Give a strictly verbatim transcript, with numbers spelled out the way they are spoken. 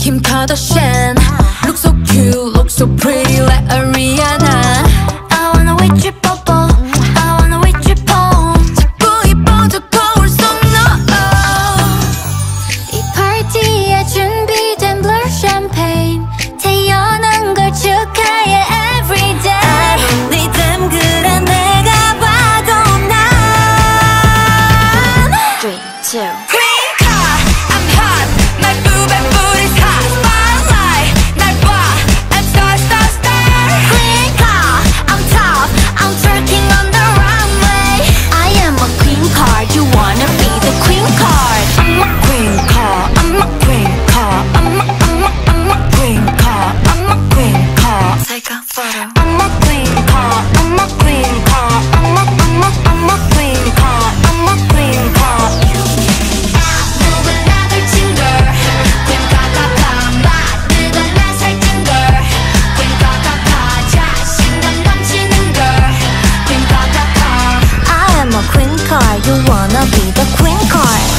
Kim Kardashian. Look so cute, look so pretty like Ariana. I wanna wait your bubble, I wanna wait your poem. 자꾸 이뻐져 거울 속 너. 이 파티에 준비된 blue champagne. 태어난 걸 축하해 every day. You wanna be the queen card.